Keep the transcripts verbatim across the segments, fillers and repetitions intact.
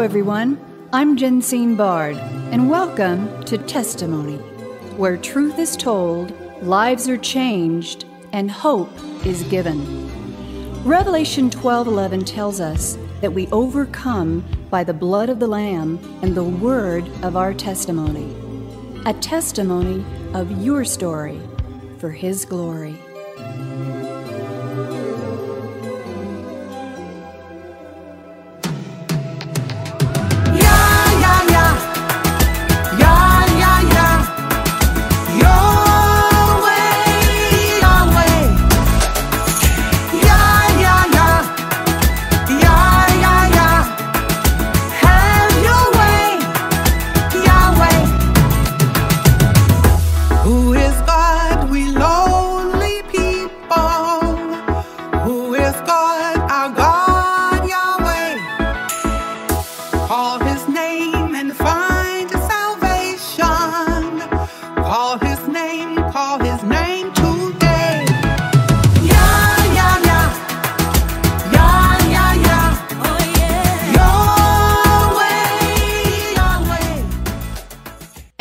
Hello, everyone. I'm Jensine Bard, and welcome to Testimony, where truth is told, lives are changed, and hope is given. Revelation twelve eleven tells us that we overcome by the blood of the Lamb and the word of our testimony, a testimony of your story for His glory.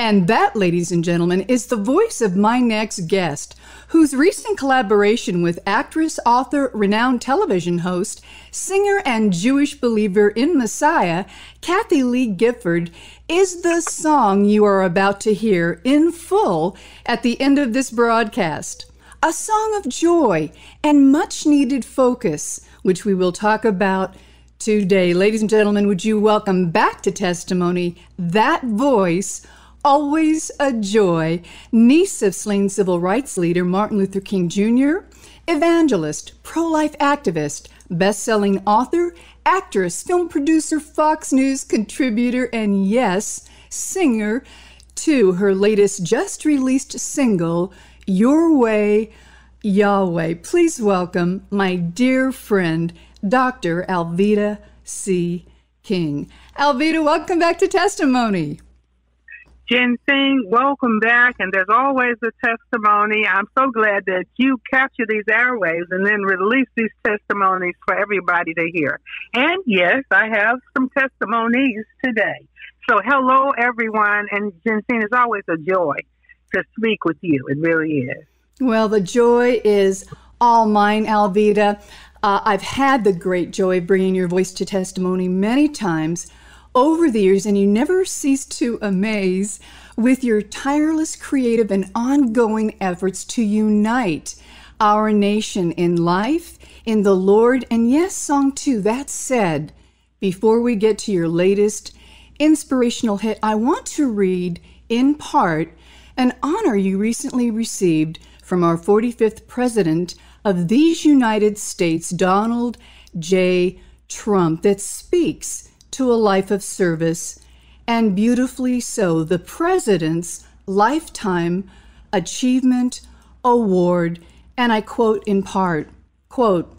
And that, ladies and gentlemen, is the voice of my next guest, whose recent collaboration with actress, author, renowned television host, singer, and Jewish believer in Messiah, Kathy Lee Gifford, is the song you are about to hear in full at the end of this broadcast. A song of joy and much-needed focus, which we will talk about today. Ladies and gentlemen, would you welcome back to Testimony, that voice, always a joy, niece of slain civil rights leader Martin Luther King Junior, evangelist, pro-life activist, best-selling author, actress, film producer, Fox News contributor, and yes, singer to her latest just-released single, Your Way, Yahweh. Please welcome my dear friend, Doctor Alveda C. King. Alveda, welcome back to Testimony. Jensine, welcome back, and there's always a testimony. I'm so glad that you capture these airwaves and then release these testimonies for everybody to hear. And yes, I have some testimonies today. So hello, everyone, and Jensine, it's always a joy to speak with you. It really is. Well, the joy is all mine, Alveda. Uh, I've had the great joy of bringing your voice to testimony many times over the years, and you never cease to amaze with your tireless, creative, and ongoing efforts to unite our nation in life, in the Lord, and yes, song too. That said, before we get to your latest inspirational hit, I want to read, in part, an honor you recently received from our forty-fifth President of these United States, Donald J. Trump, that speaks to a life of service, and beautifully so. The President's Lifetime Achievement Award, and I quote in part, quote,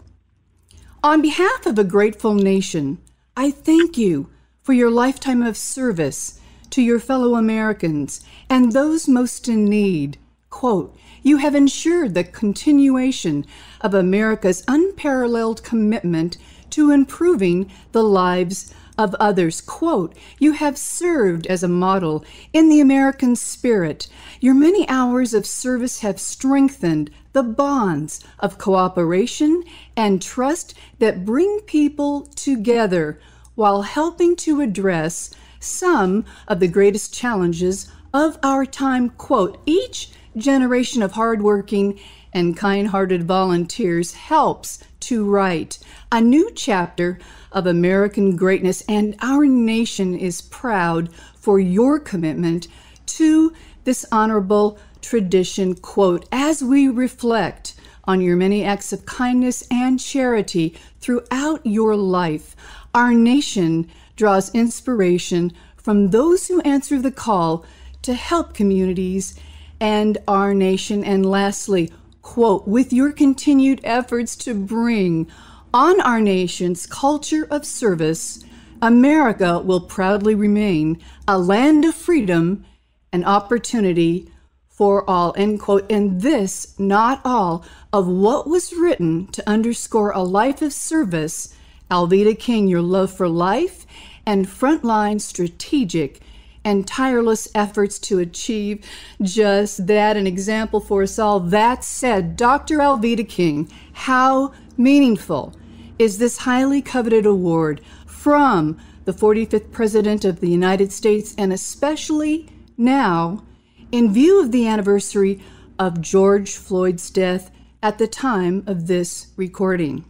"On behalf of a grateful nation, I thank you for your lifetime of service to your fellow Americans and those most in need. Quote, you have ensured the continuation of America's unparalleled commitment to improving the lives of others. Quote, you have served as a model in the American spirit. Your many hours of service have strengthened the bonds of cooperation and trust that bring people together while helping to address some of the greatest challenges of our time. Quote, each generation of hardworking and kind-hearted volunteers helps to write a new chapter of American greatness, and our nation is proud for your commitment to this honorable tradition. Quote, as we reflect on your many acts of kindness and charity throughout your life, our nation draws inspiration from those who answer the call to help communities and our nation. And lastly, quote, with your continued efforts to bring on our nation's culture of service, America will proudly remain a land of freedom and opportunity for all, end quote. And this, not all, of what was written to underscore a life of service. Alveda King, your love for life and frontline strategic and tireless efforts to achieve just that, an example for us all. That said, Doctor Alveda King, how meaningful is this highly coveted award from the forty-fifth President of the United States, and especially now in view of the anniversary of George Floyd's death at the time of this recording?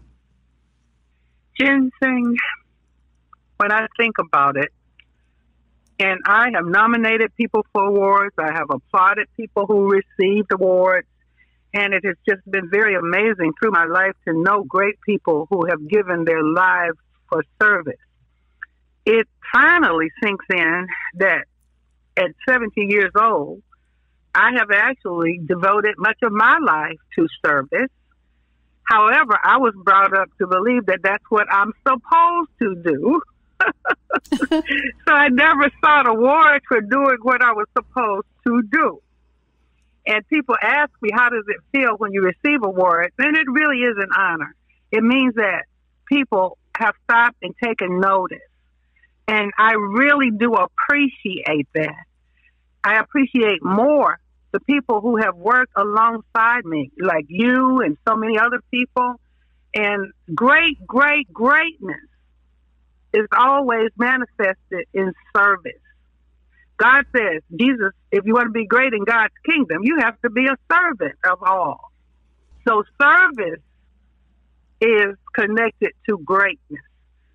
Jensine, when I think about it, and I have nominated people for awards, I have applauded people who received awards, and it has just been very amazing through my life to know great people who have given their lives for service. It finally sinks in that at seventy years old, I have actually devoted much of my life to service. However, I was brought up to believe that that's what I'm supposed to do. So I never sought awards for doing what I was supposed to do. And people ask me, how does it feel when you receive awards? And it really is an honor. It means that people have stopped and taken notice. And I really do appreciate that. I appreciate more the people who have worked alongside me, like you and so many other people. And great, great, greatness is always manifested in service. God says, Jesus, if you want to be great in God's kingdom, you have to be a servant of all. So service is connected to greatness.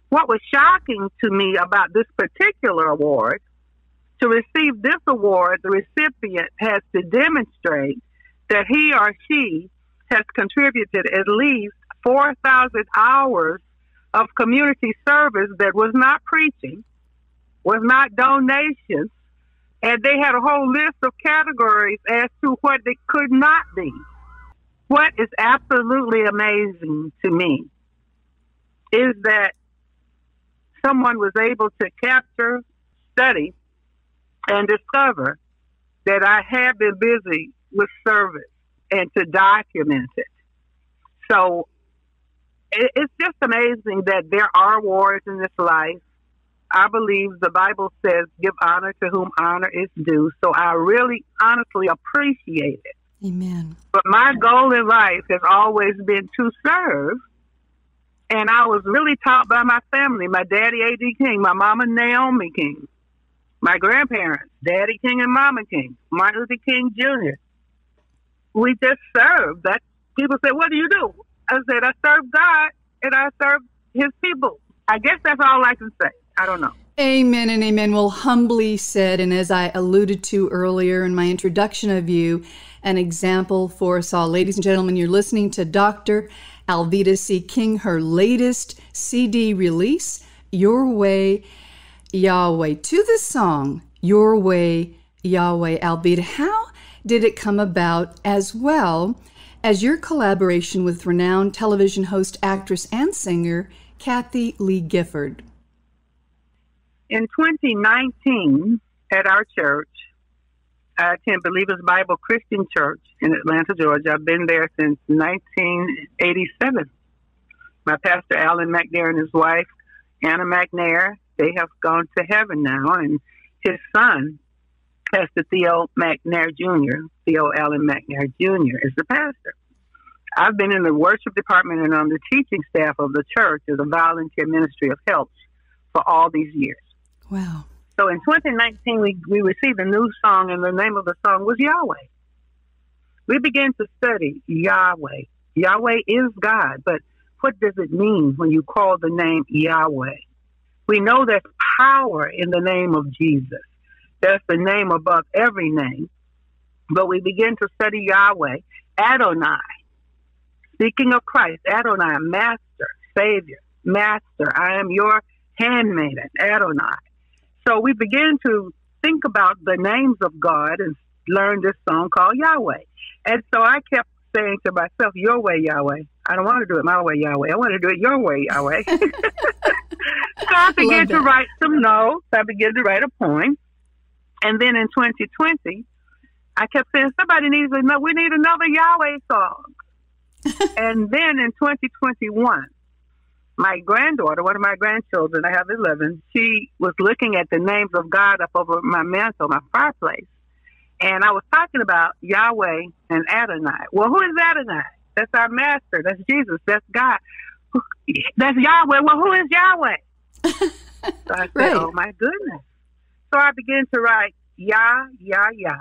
What was shocking to me about this particular award, to receive this award, the recipient has to demonstrate that he or she has contributed at least four thousand hours of community service that was not preaching, was not donations, and they had a whole list of categories as to what they could not be. What is absolutely amazing to me is that someone was able to capture, study, and discover that I have been busy with service and to document it. So it's just amazing that there are awards in this life. I believe the Bible says, give honor to whom honor is due. So I really honestly appreciate it. Amen. But my goal in life has always been to serve. And I was really taught by my family, my daddy, A D King, my mama, Naomi King. My grandparents, Daddy King and Mama King, Martin Luther King Junior We just served. That people said, what do you do? I said, I serve God and I serve his people. I guess that's all I can say. I don't know. Amen and amen. Well, humbly said, and as I alluded to earlier in my introduction of you, an example for us all. Ladies and gentlemen, you're listening to Doctor Alveda C. King, her latest C D release, Your Way, Yahweh. To the song, Your Way, Yahweh. Alveda, how did it come about, as well as your collaboration with renowned television host, actress, and singer, Kathy Lee Gifford? In twenty nineteen, at our church, I attend Believers Bible Christian Church in Atlanta, Georgia. I've been there since nineteen eighty-seven. My pastor, Alan McNair, and his wife, Anna McNair, they have gone to heaven now, and his son, Pastor Theo McNair Junior, Theo Allen McNair Junior, is the pastor. I've been in the worship department and on the teaching staff of the church as a volunteer ministry of help for all these years. Wow. So in twenty nineteen, we, we received a new song, and the name of the song was Yahweh. We began to study Yahweh. Yahweh is God, but what does it mean when you call the name Yahweh? We know there's power in the name of Jesus. That's the name above every name. But we begin to study Yahweh, Adonai. Speaking of Christ, Adonai, Master, Savior, Master. I am your handmaiden, Adonai. So we begin to think about the names of God and learn this song called Yahweh. And so I kept saying to myself, your way, Yahweh. I don't want to do it my way, Yahweh. I want to do it your way, Yahweh. So I began to write some notes. I began to write a poem. And then in twenty twenty, I kept saying, somebody needs another, we need another Yahweh song. And then in twenty twenty-one, my granddaughter, one of my grandchildren, I have eleven, she was looking at the names of God up over my mantle, my fireplace. And I was talking about Yahweh and Adonai. Well, who is Adonai? That's our master. That's Jesus. That's God. That's Yahweh. Well, who is Yahweh? So I said, right. Oh, my goodness. So I began to write, Yah, Yah, Yah.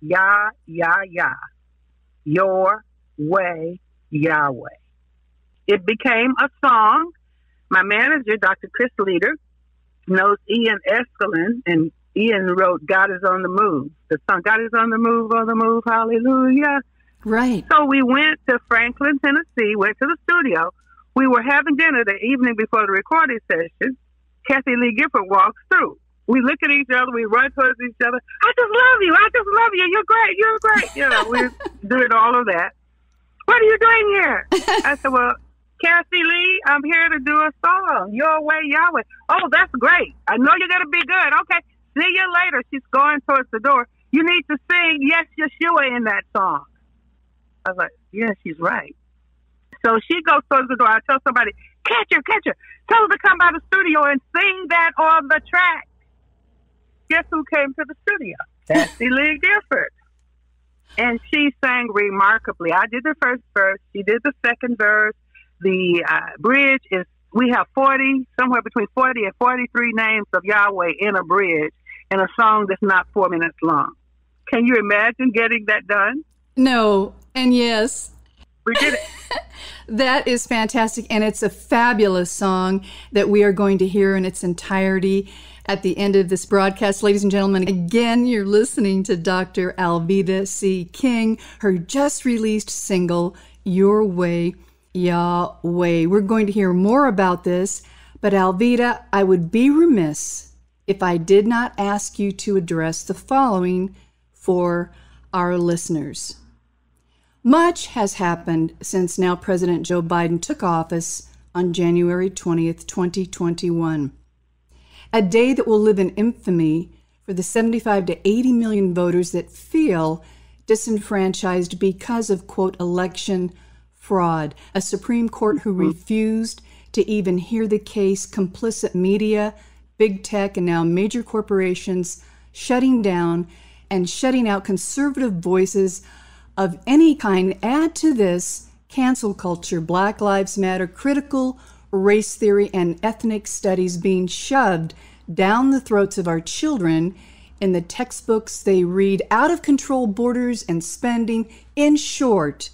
Yah, Yah, Yah. Your way, Yahweh. It became a song. My manager, Doctor Chris Leader, knows Ian Escalon, and Ian wrote God is on the move. The song, God is on the move, on the move, hallelujah. Right. So we went to Franklin, Tennessee, went to the studio. We were having dinner the evening before the recording session. Kathy Lee Gifford walks through. We look at each other. We run towards each other. I just love you. I just love you. You're great. You're great. You know, we're doing all of that. What are you doing here? I said, well, Kathy Lee, I'm here to do a song. Your way, Yahweh. Oh, that's great. I know you're going to be good. Okay. See you later. She's going towards the door. You need to sing Yes, Yeshua in that song. I was like, yeah, she's right. So she goes towards the door. I tell somebody, catch her, catch her. Tell her to come by the studio and sing that on the track. Guess who came to the studio? Kathy Lee Gifford. And she sang remarkably. I did the first verse. She did the second verse. The uh, bridge is, we have forty, somewhere between forty and forty-three names of Yahweh in a bridge, in a song that's not four minutes long. Can you imagine getting that done? No, and yes. We did it. That is fantastic, and it's a fabulous song that we are going to hear in its entirety at the end of this broadcast. Ladies and gentlemen, again, you're listening to Doctor Alveda C. King, her just-released single, Your Way, Yahweh. We're going to hear more about this, but Alveda, I would be remiss if I did not ask you to address the following for our listeners. Much has happened since now President Joe Biden took office on January twentieth, twenty twenty-one, a day that will live in infamy for the seventy-five to eighty million voters that feel disenfranchised because of, quote, election fraud, a Supreme Court who refused to even hear the case, complicit media, big tech, and now major corporations shutting down and shutting out conservative voices of any kind. Add to this cancel culture, Black Lives Matter, critical race theory, and ethnic studies being shoved down the throats of our children in the textbooks they read, out of control borders and spending. In short,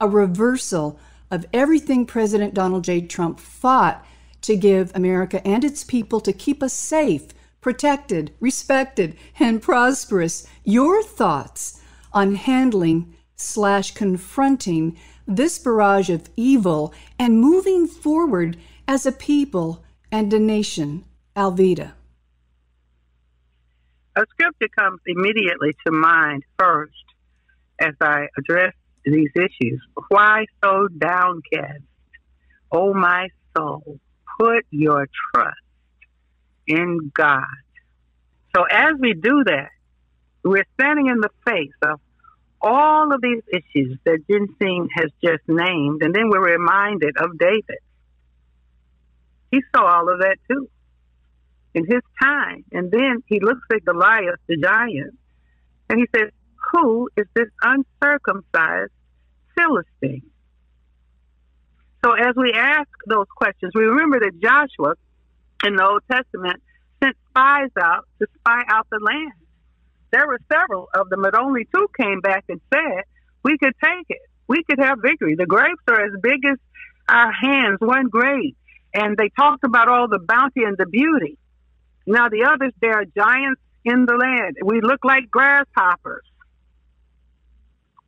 a reversal of everything President Donald J. Trump fought to give America and its people to keep us safe, protected, respected, and prosperous. Your thoughts on handling slash confronting this barrage of evil and moving forward as a people and a nation, Alveda? A scripture comes immediately to mind first as I address these issues. Why so downcast, O my soul? Put your trust in God. So as we do that, we're standing in the face of all of these issues that Jensine has just named, and then we're reminded of David. He saw all of that too in his time. And then he looks at Goliath, the giant, and he says, who is this uncircumcised Philistine? So as we ask those questions, we remember that Joshua in the Old Testament sent spies out to spy out the land. There were several of them, but only two came back and said, we could take it. We could have victory. The grapes are as big as our hands, one grape. And they talked about all the bounty and the beauty. Now the others, they are giants in the land. We look like grasshoppers.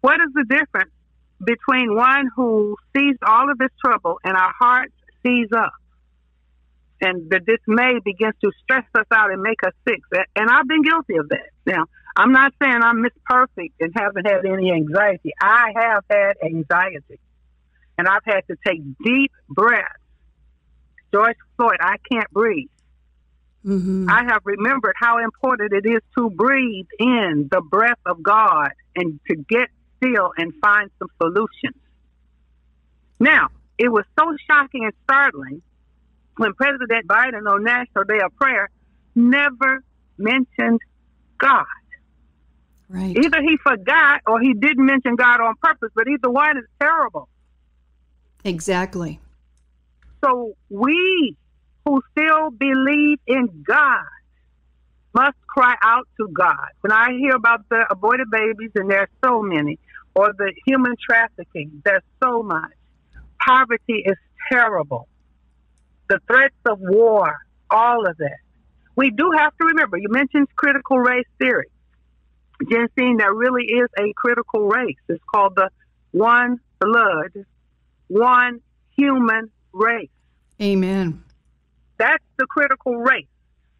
What is the difference between one who sees all of this trouble and our hearts seize up? And the dismay begins to stress us out and make us sick. And I've been guilty of that. Now, I'm not saying I'm Miss Perfect and haven't had any anxiety. I have had anxiety. And I've had to take deep breaths. George Floyd, I can't breathe. Mm-hmm. I have remembered how important it is to breathe in the breath of God and to get still and find some solutions. Now, It was so shocking and startling when President Biden on National Day of Prayer never mentioned God. Right. Either he forgot or he didn't mention God on purpose, but either one is terrible. Exactly. So we who still believe in God must cry out to God. When I hear about the aborted babies, and there are so many, or the human trafficking, there's so much. Poverty is terrible. The threats of war, all of that. We do have to remember, you mentioned critical race theory. Jensine, there really is a critical race. It's called the one blood, one human race. Amen. That's the critical race.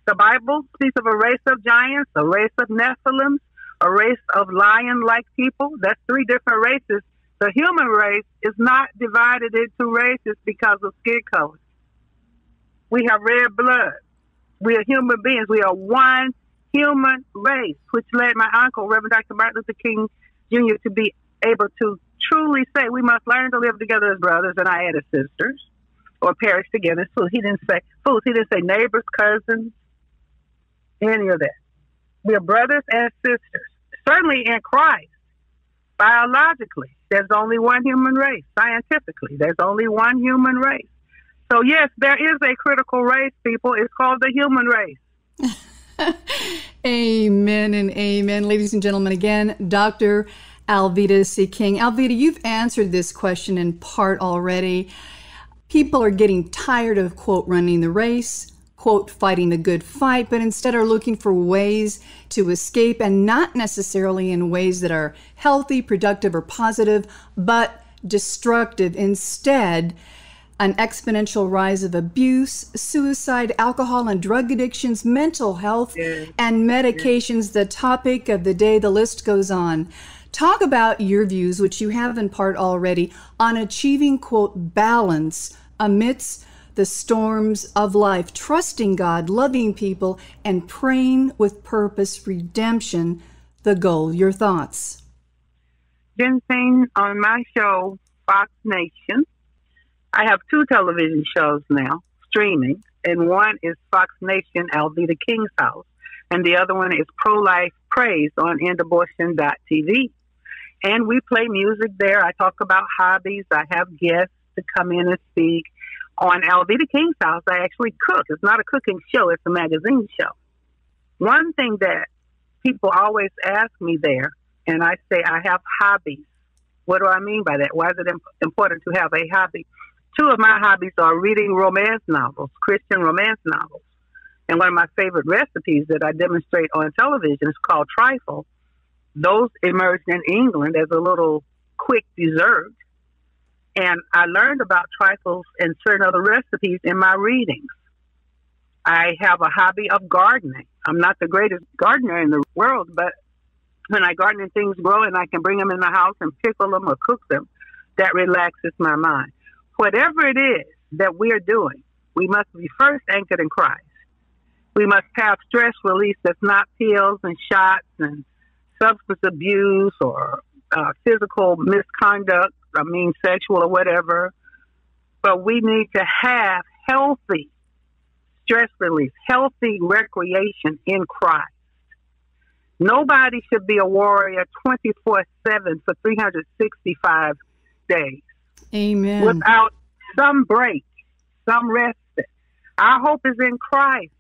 The Bible speaks of a race of giants, a race of Nephilim, a race of lion-like people. That's three different races. The human race is not divided into races because of skin color. We have red blood. We are human beings. We are one human race, which led my uncle, Reverend Doctor Martin Luther King Junior, to be able to truly say we must learn to live together as brothers, and I added sisters, or perish together. So he didn't say fools. He didn't say neighbors, cousins, any of that. We are brothers and sisters, certainly in Christ. Biologically, there's only one human race. Scientifically, there's only one human race. So yes, there is a critical race, people. It's called the human race. Amen and amen. Ladies and gentlemen, again, Doctor Alveda C. King. Alveda, you've answered this question in part already. People are getting tired of, quote, running the race, quote, fighting the good fight, but instead are looking for ways to escape, and not necessarily in ways that are healthy, productive, or positive, but destructive. Instead, an exponential rise of abuse, suicide, alcohol and drug addictions, mental health, yeah. and medications, yeah. the topic of the day, the list goes on. Talk about your views, which you have in part already, on achieving, quote, balance amidst the storms of life, trusting God, loving people, and praying with purpose, redemption, the goal. Your thoughts? Jensine, on my show, Fox Nation, I have two television shows now, streaming, and one is Fox Nation, Alveda King's House, and the other one is Pro-Life Praise on endabortion dot t v. And we play music there. I talk about hobbies. I have guests to come in and speak. On Alveda King's House, I actually cook. It's not a cooking show. It's a magazine show. One thing that people always ask me there, and I say I have hobbies. What do I mean by that? Why is it imp- important to have a hobby? Two of my hobbies are reading romance novels, Christian romance novels. And one of my favorite recipes that I demonstrate on television is called trifle. Those emerged in England as a little quick dessert. And I learned about trifles and certain other recipes in my readings. I have a hobby of gardening. I'm not the greatest gardener in the world, but when I garden and things grow and I can bring them in the house and pickle them or cook them, that relaxes my mind. Whatever it is that we're doing, we must be first anchored in Christ. We must have stress release that's not pills and shots and substance abuse or uh, physical misconduct, I mean sexual or whatever. But we need to have healthy stress release, healthy recreation in Christ. Nobody should be a warrior twenty-four seven for three hundred sixty-five days. Amen. Without some break, some rest. Our hope is in Christ.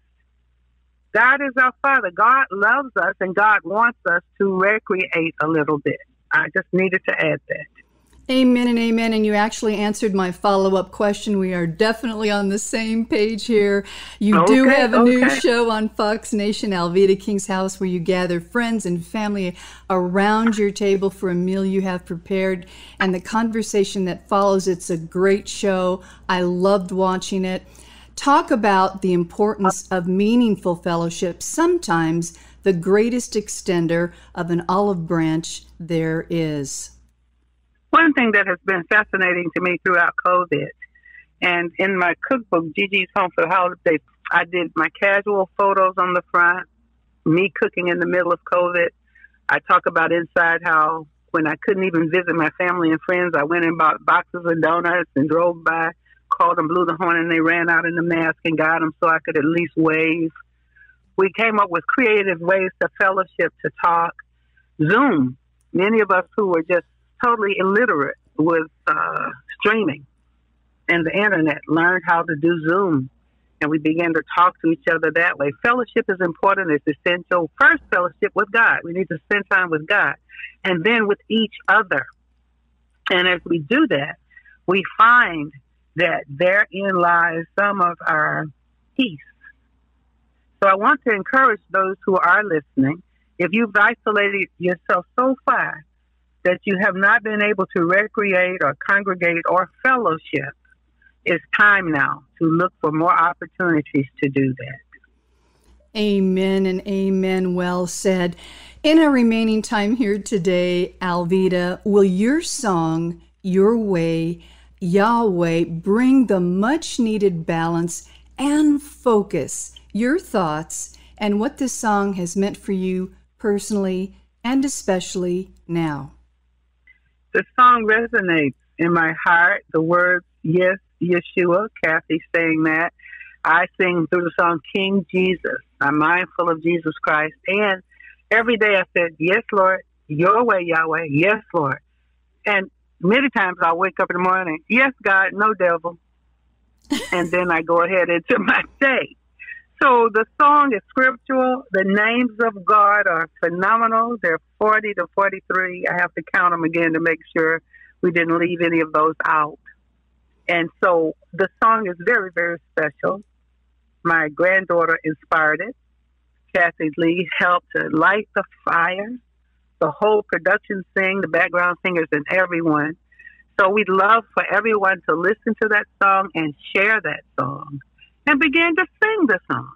God is our Father. God loves us, and God wants us to recreate a little bit. I just needed to add that. Amen and amen. And you actually answered my follow-up question. We are definitely on the same page here. You okay, do have a okay. new show on Fox Nation, Alveda King's House, where you gather friends and family around your table for a meal you have prepared. And the conversation that follows, it's a great show. I loved watching it. Talk about the importance of meaningful fellowship, sometimes the greatest extender of an olive branch there is. One thing that has been fascinating to me throughout COVID, and in my cookbook, Gigi's Home for the Holidays, I did my casual photos on the front, me cooking in the middle of COVID. I talk about inside how when I couldn't even visit my family and friends, I went and bought boxes of donuts and drove by, called them, blew the horn, and they ran out in the mask and got them so I could at least wave. We came up with creative ways to fellowship, to talk. Zoom. Many of us who were just totally illiterate with uh, streaming and the internet learned how to do Zoom, and we began to talk to each other that way. Fellowship is important. It's essential. First, fellowship with God. We need to spend time with God, and then with each other. And as we do that, we find that therein lies some of our peace. So I want to encourage those who are listening, if you've isolated yourself so far that you have not been able to recreate or congregate or fellowship, it's time now to look for more opportunities to do that. Amen and amen. Well said. In our remaining time here today, Alveda, will your song, Your Way, Yahweh, bring the much-needed balance and focus, your thoughts, and what this song has meant for you personally and especially now? The song resonates in my heart. The words, yes, Yeshua, Kathy saying that. I sing through the song King Jesus. I'm mindful of Jesus Christ. And every day I said, yes, Lord, your way, Yahweh, yes, Lord. And many times I wake up in the morning, yes, God, no devil. And then I go ahead into my day. So the song is scriptural. The names of God are phenomenal. They're forty to forty-three. I have to count them again to make sure we didn't leave any of those out. And so the song is very, very special. My granddaughter inspired it. Kathy Lee helped to light the fire. The whole production sing, the background singers, and everyone. So we'd love for everyone to listen to that song and share that song and begin to sing the song.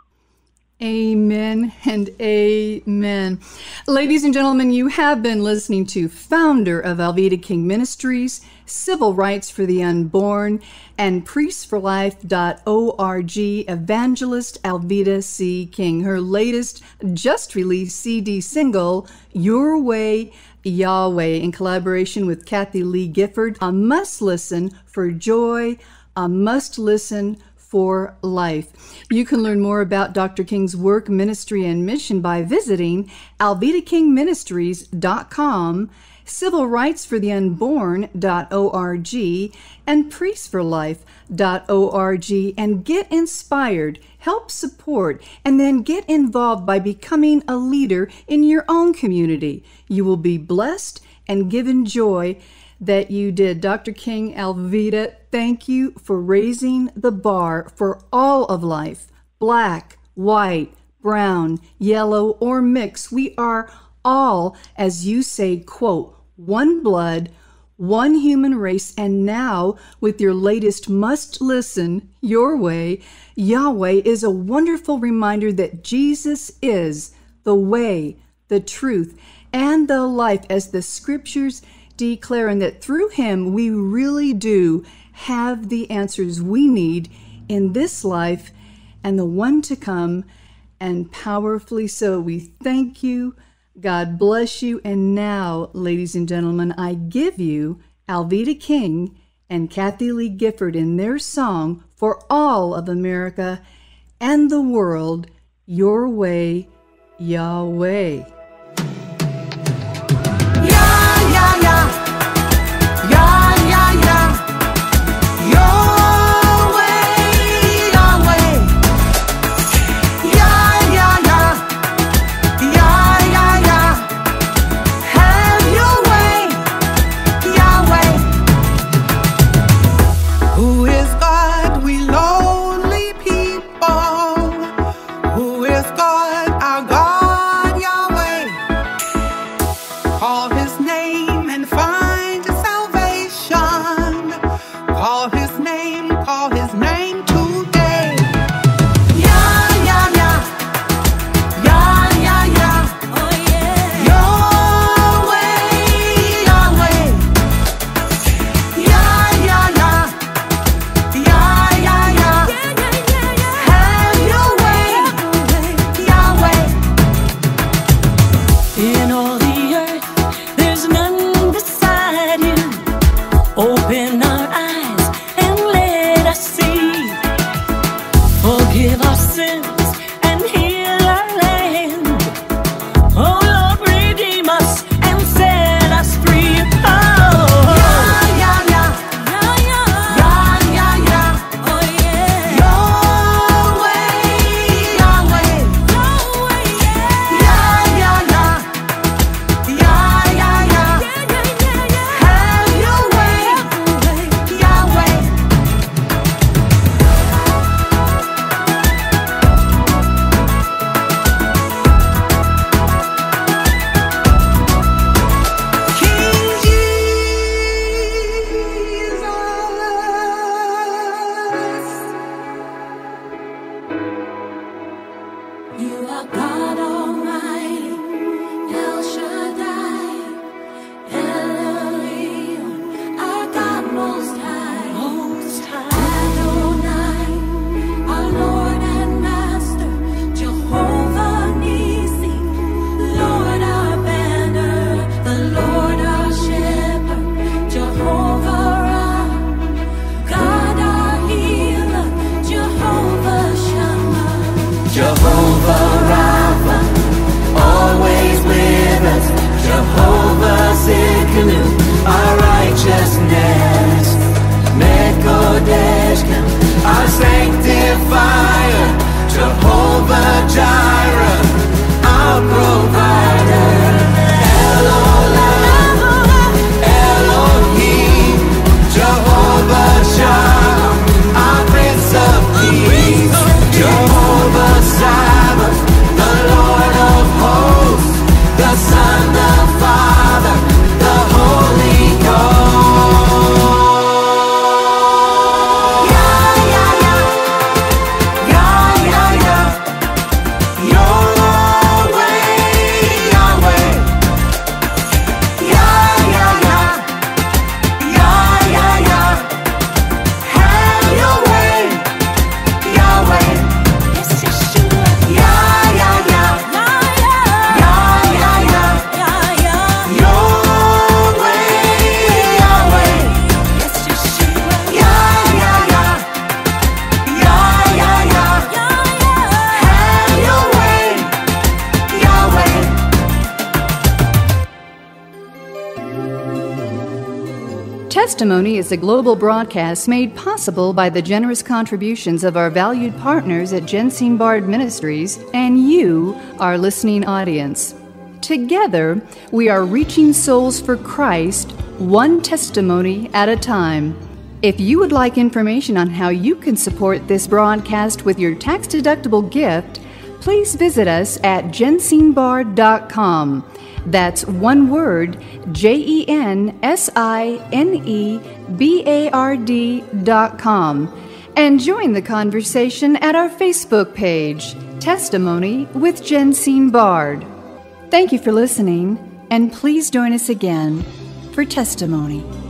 Amen and amen. Ladies and gentlemen, you have been listening to founder of Alveda King Ministries, Civil Rights for the Unborn, and priests for life dot org evangelist Alveda C. King. Her latest just-released C D single, Your Way, Yahweh, in collaboration with Kathy Lee Gifford, a must-listen for joy, a must-listen for life. You can learn more about Doctor King's work, ministry, and mission by visiting alveda king ministries dot com, civil rights for the unborn dot org, and priests for life dot org, and get inspired, help support, and then get involved by becoming a leader in your own community. You will be blessed and given joy that you did. Doctor King, Alveda, thank you for raising the bar for all of life, black, white, brown, yellow, or mixed. We are all, as you say, quote, one blood, one human race, and now with your latest must listen, Your Way, Yahweh, is a wonderful reminder that Jesus is the way, the truth, and the life, as the scriptures declaring that through him we really do have the answers we need in this life and the one to come, and powerfully so. We thank you. God bless you. And now, ladies and gentlemen, I give you Alveda King and Kathy Lee Gifford in their song for all of America and the world, Your Way, Yahweh. In all the earth, there's none Testimony is a global broadcast made possible by the generous contributions of our valued partners at Jensine Bard Ministries and you, our listening audience. Together, we are reaching souls for Christ, one testimony at a time. If you would like information on how you can support this broadcast with your tax-deductible gift, please visit us at jensine bard dot com. That's one word, J E N S I N E B A R D dot com. And join the conversation at our Facebook page, Testimony with Jensine Bard. Thank you for listening, and please join us again for Testimony.